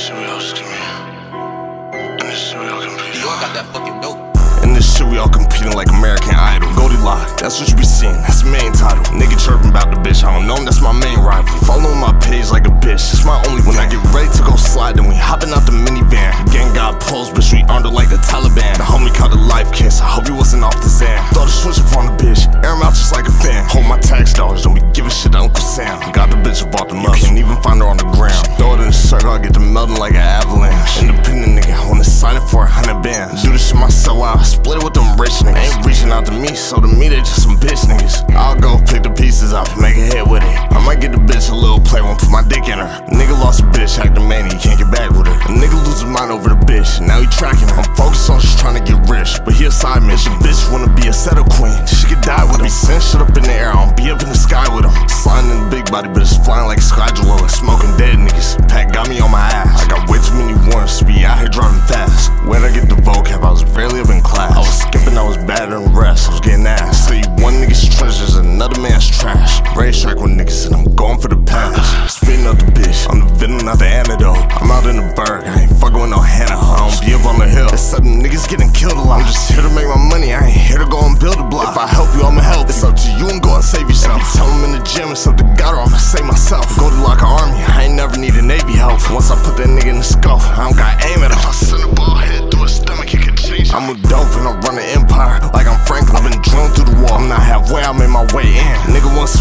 In this shit we all competing like American Idol. Goldiilocc, that's what you be seeing, that's the main title. Nigga chirping about the bitch, I don't know him, that's my main rival. Following my page like a bitch, it's my only one. I get ready to go slide, then we hopping out the minivan. Gang got pulls, bitch, we under like the Taliban. The homie caught a life kiss, I hope he wasn't off the Zan. Throw the switch up on the bitch, air him out just like a fan. Hold my tax dollars, don't be giving shit to Uncle Sam. Got the bitch, I bought the money, can't even find her on the ground. Throw it in a circle, I get the melting like an avalanche. Independent nigga, wanna sign it for 100 bands. Do this shit myself, I split it with them rich niggas. Ain't reaching out to me, so to me they just some bitch niggas. I'll go pick the pieces up, make a hit with it. I might get the bitch a little play, won't put my dick in her. Nigga lost a bitch, acting mania, can't get back with her. A nigga lose his mind over the bitch, now he tracking her. I'm focused on just trying to get rich, but he a side mission. Bitch wanna be a settle queen, she could die with him. Be send shit up in the air, I don't be up in the sky with him. Sliding in the big body, but it's flying like a Skyjolo. Smoking dead niggas, Pat got me on my ass. I got way too many warrants to be out here driving fast. When I get the vocab, I was barely up in class. I was skipping, I was better than rest, I was getting ass. See one nigga's treasures, another man's trash. Racetrack with niggas and I'm going for the pass. Spitting up the bitch, I'm the villain, not the antidote. I'm out in the burg, I ain't fucking with no Hannah. I don't be up on the hill, it's sudden niggas getting killed a lot. I'm just here to make my money, I ain't here to go and build a block. If I help you, I'ma help, it's up to you and go and save yourself. If you tell him in the gym, it's up to God or I'ma save myself. Goldiilocc army, I ain't never needed Navy help. Once I put that nigga in the scuff, I don't got aim at him. If I send a ball head through his stomach, it could change. I'm a dope and I run an empire like I'm Franklin. I've been drilled through the wall, I'm not halfway, I made my way in. Nigga wants